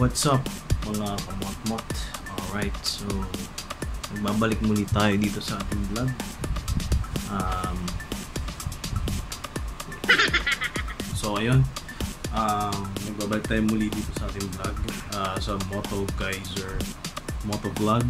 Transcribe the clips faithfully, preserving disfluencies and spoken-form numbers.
What's up mga kamot-mot? Alright, so nagbabalik muli tayo dito sa ating vlog. Um, so ayun, uh, nagbabalik tayo muli dito sa ating vlog, uh, sa MotoGeiszer Motovlog.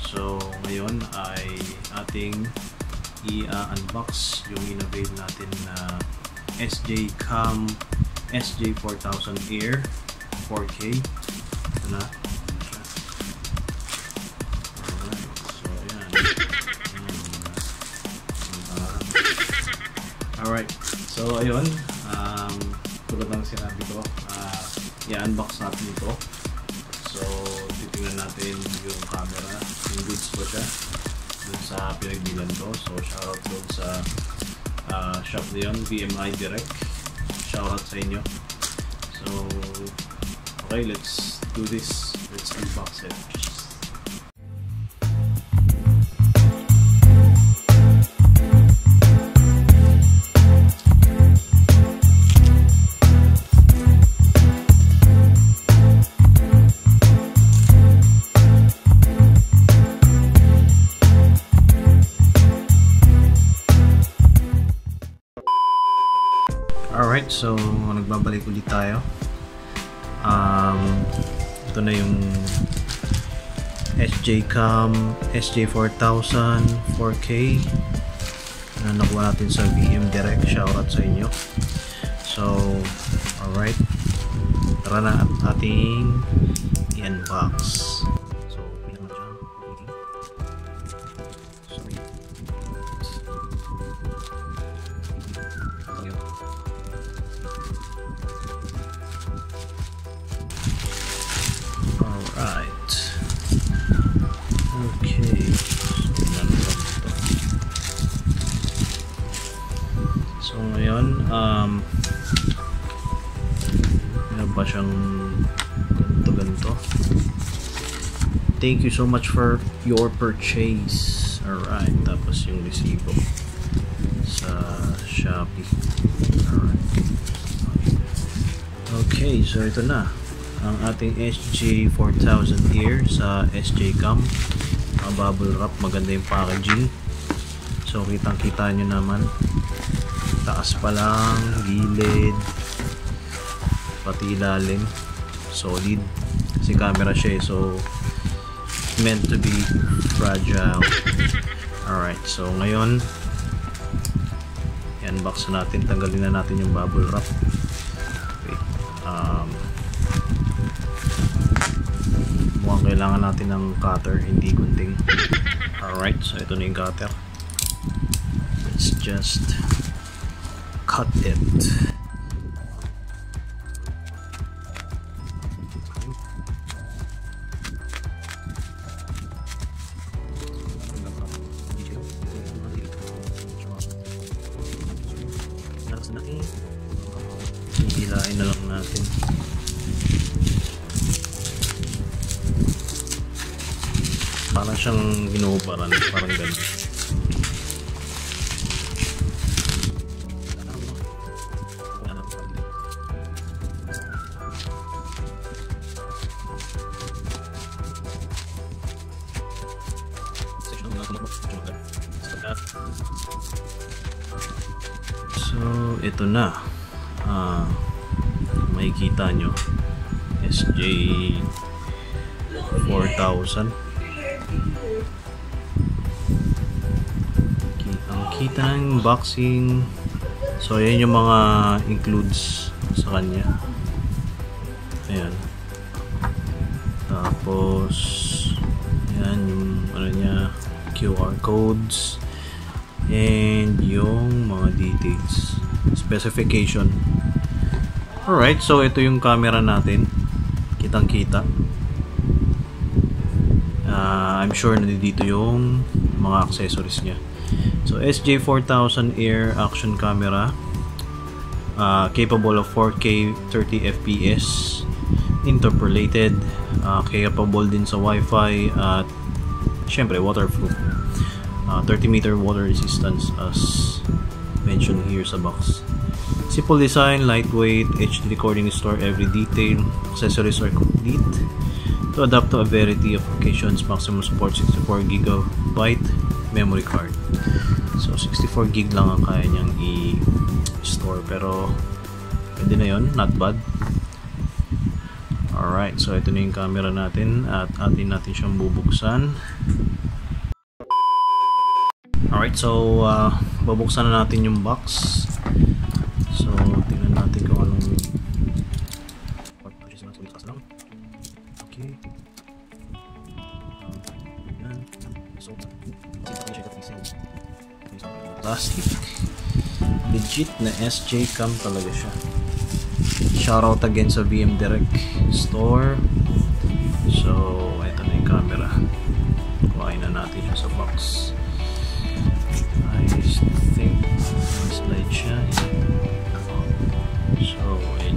So ngayon ay ating i-unbox yung in-avail natin na S J CAM S J four thousand Air four K. Ito na. Alright. So, ayan. Uh, Alright. So, ayun. Um, tulad ng sinabi ko, uh, i-unbox natin ito. So, titingnan natin yung camera. Yung goods ko siya. Dun sa pinagbilan ko. So, shoutout doon sa uh, Shop Leon, V M I Direct. Shoutout sa inyo. So, okay, let's do this. Let's unbox it. Alright, so nagbabalik ulit tayo. Um, ito na yung S J CAM S J four thousand four K na nakuha natin sa V M I Direct. Shoutout sa inyo. So, alright, tara na at ating i-unbox. So, pinang siya. Sorry. Alright. Okay. So, ngayon, um, meron pa siyang ganito-ganito. Thank you so much for your purchase. Alright. Tapos yung resibo sa Shopee. Alright. Okay. So, ito na ang ating S J four thousand here sa S J CAM. Bubble wrap, maganda yung packaging. So kitang kita nyo naman, taas pa lang, gilid pati ilalim solid, kasi camera siya, so meant to be fragile. Alright, so ngayon i-unbox natin, tanggalin na natin yung bubble wrap. Okay, um kailangan natin ng cutter, hindi gunting. Alright, so ito na yung cutter. Let's just cut it. Hihilain na lang natin. Parang siyang inuubaran, parang ganun. So, ito na. Ah, makikita nyo. S J four thousand. Kita ng boxing. So yan yung mga includes sa kanya. Ayan. Tapos yan yung ano niya, Q R codes and yung mga details, specification. Alright, so ito yung camera natin. Kitang-kita. Uh, I'm sure nandito yung mga accessories niya. So S J four thousand Air action camera, uh, capable of four K thirty F P S, interpolated, uh, capable din sa Wi-Fi at syempre waterproof, uh, thirty meter water resistance as mentioned here sa box. Simple design, lightweight, H D recording to store every detail. Accessories are complete to adapt to a variety of occasions. Maximum support sixty-four gigabyte memory card. So sixty-four gig lang ang kaya niyang i-store, pero pwede na yun, not bad. Alright, so ito na yung camera natin at atin natin siyang bubuksan. Alright, so uh, babuksan na natin yung box. So tingnan natin kung anong okay. Ayan. So plastic. Legit na S J CAM talaga siya. Shoutout again sa V M I Direct store. So ito na yung camera. Kuhain na natin siya sa box. I think slide siya. So ayun.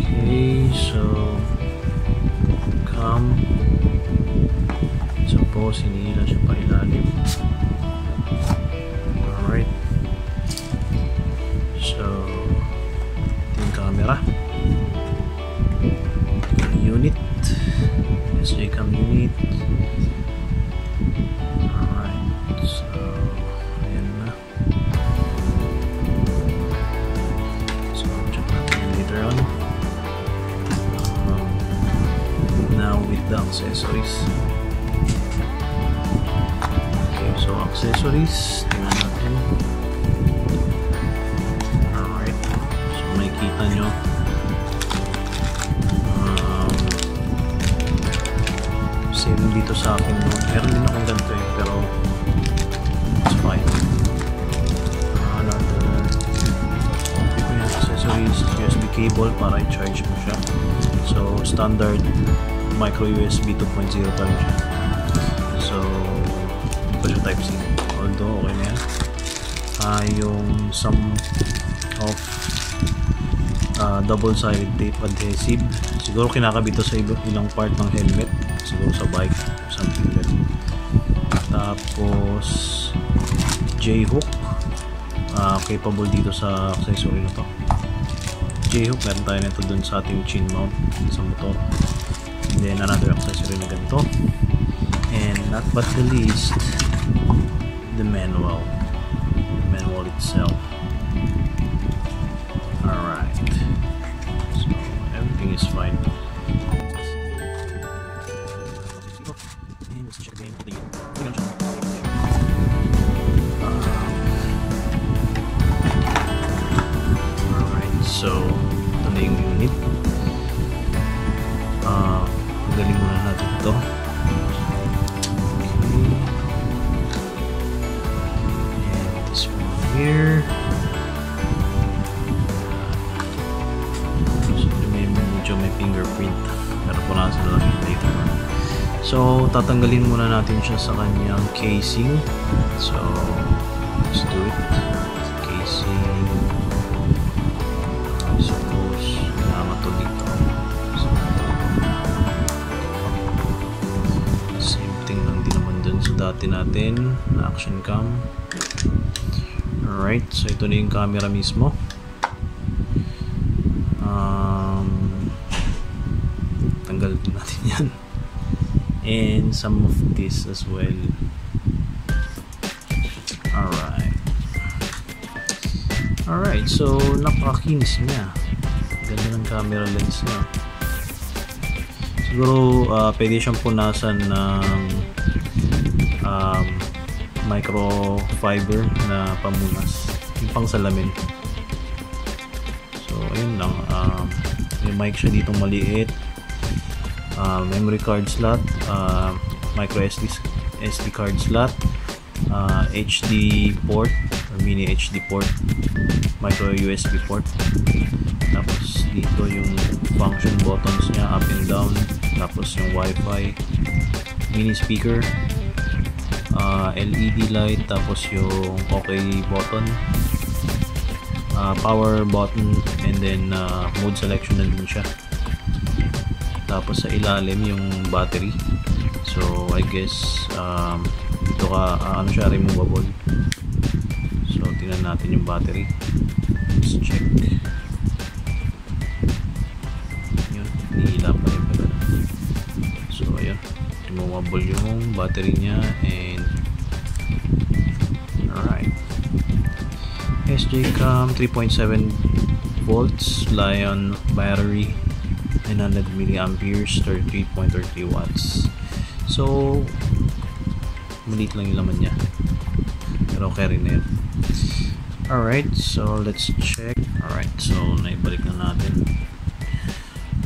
Okay, so cam. So po sinihila siya pa ilalim. Alright. So yung camera unit, S J CAM unit. Alright, so ayan na. So check natin later on. Um, now with the accessories. Okay, so accessories, tingnan natin. Alright, so makikita nyo. Dito sa akin no, meron din akong ganito eh, pero it's fine. Uh, another uh, accessories, U S B cable para i-charge mo siya. So standard micro U S B two point oh type siya. So ito siya type C, although okay na yan. Uh, yung some of uh, double sided tape adhesive, siguro kinakabit ito sa ilang part ng helmet, siguro sa bike, something like that. Tapos J-hook, uh, capable dito sa accessory na to. J-hook, meron tayo nito dun sa ating chin mount sa motor. And then another accessory na ganito. And not but the least, the manual. The manual itself. Alright. So everything is fine. So, ito na yung unit. Uh, magaling muna natin ito. Okay. And this one here. So, may medyo may fingerprint. Pero punasan na lang later. So, tatanggalin muna natin siya sa kanyang casing. So, let's do it. Casing. Dati natin na action cam. Alright, so ito na yung camera mismo. Um, tanggal natin yan. And some of this as well. Alright. Alright, so napakakinis niya. Ganda ng camera lens niya. Siguro uh, pwede siyang punasan ng Um, microfiber na pamunas, yung pang salamin. So ayun lang, um, may mic sya dito maliit, uh, memory card slot, uh, micro S D card slot, uh, H D port or mini H D port, micro U S B port. Tapos dito yung function buttons nya, up and down. Tapos yung Wi-Fi, mini speaker, Uh, L E D light, tapos yung OK button, uh, power button, and then uh, mode selection na din siya. Tapos sa ilalim yung battery. So I guess um, dito ka uh, ano siya, removable. So Tingnan natin yung battery. Let's check. Yun, nihila pa rin pala. So ayun, tumawabol yung battery niya and alright. S J CAM three point seven volts, Lion battery, nine hundred milliamp hours, thirty-three point three watts. So malit lang yung laman niya, pero okay rin na yun. Alright, so let's check. Alright, so naibalik na natin.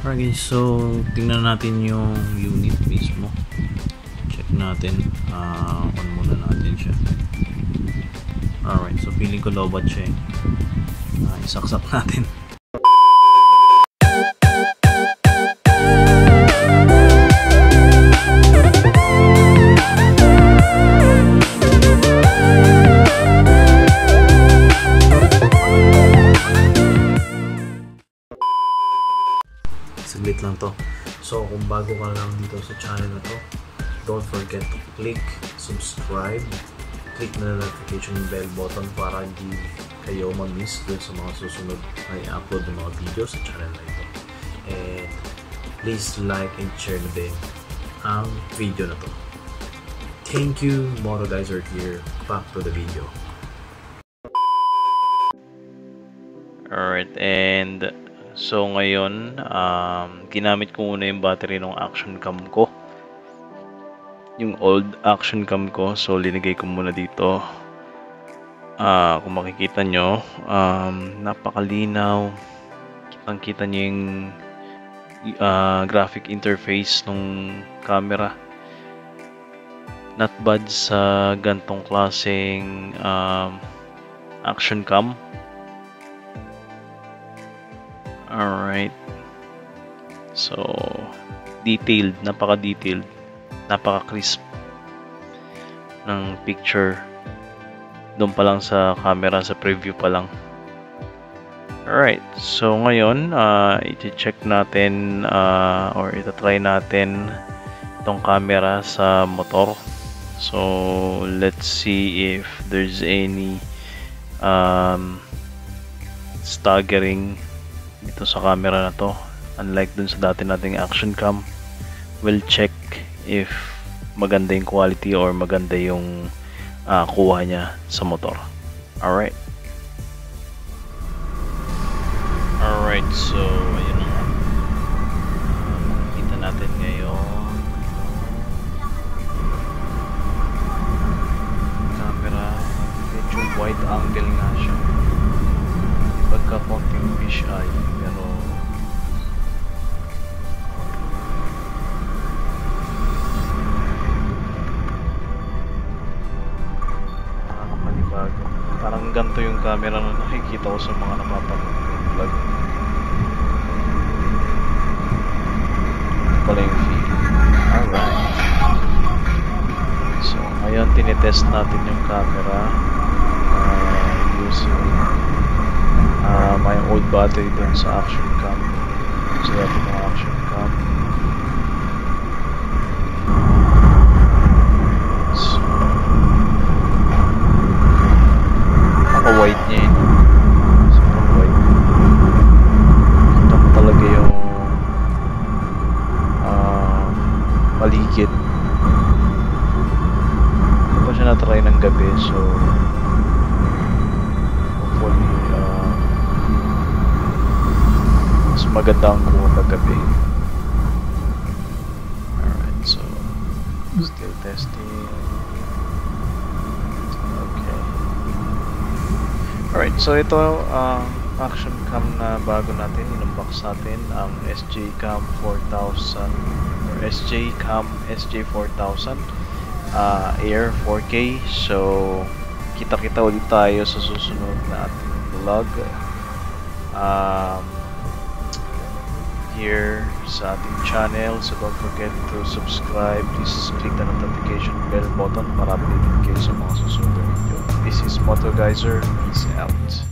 Alright, so tingnan natin yung unit mismo. Check natin, uh, on muna natin siya. Alright, so feeling ko lobat siya eh. uh, isaksak natin. Saglit lang to. So kung bago ka lang dito sa channel na to, don't forget to click subscribe, click na notification bell button para hindi kayo ma-miss dun sa mga susunod na i-upload ng mga video sa channel na ito, and please like and share na din ang video na to. Thank you. MotoGeiszer here, back to the video. Alright, and so ngayon, um, ginamit ko muna yung battery ng action cam ko, yung old action cam ko. So linagay ko muna dito. Uh, kung makikita nyo, um, napakalinaw, kitang kita nyo yung uh, graphic interface ng camera. Not bad sa gantong klaseng um, action cam. Alright, so detailed, napaka-detailed, napaka-crisp ng picture doon pa lang sa camera, sa preview pa lang. Alright, so ngayon, uh, iti-check natin uh, or ita-try natin itong camera sa motor. So let's see if there's any um, staggering dito sa camera na to, unlike dun sa dati nating action cam. We'll check if maganda yung quality or maganda yung uh, kuha niya sa motor. Alright. Alright, so ayun na nga. Uh, makikita natin ngayon camera, medyo wide angle nga siya, pagka-pointing fish eye, pero nakakapanibago. Parang ganito yung camera na nakikita ko sa mga napapanood ko yung vlog. Ito pala yung feel. Alright, so ngayon tinitest natin yung camera uh, using Uh, my old battery dun sa action cam. So dati ng action cam. So naka-white niya yun. So naka-white. Kita ko talaga yung uh, paligid. Hindi pa siya natry ng gabi. So hopefully uh, maganda ang kuha paggabi. Alright, so still testing. Okay. Alright, so ito ang uh, action cam na bago natin. In-unbox natin ang S J CAM four thousand or S J CAM S J four thousand uh, Air four K. So kita-kita ulit tayo sa susunod na ating vlog. Um here sa ating channel, so don't forget to subscribe. Please click the notification bell button para updated kayo sa mga susunod video. This is MotoGeiszer, peace out.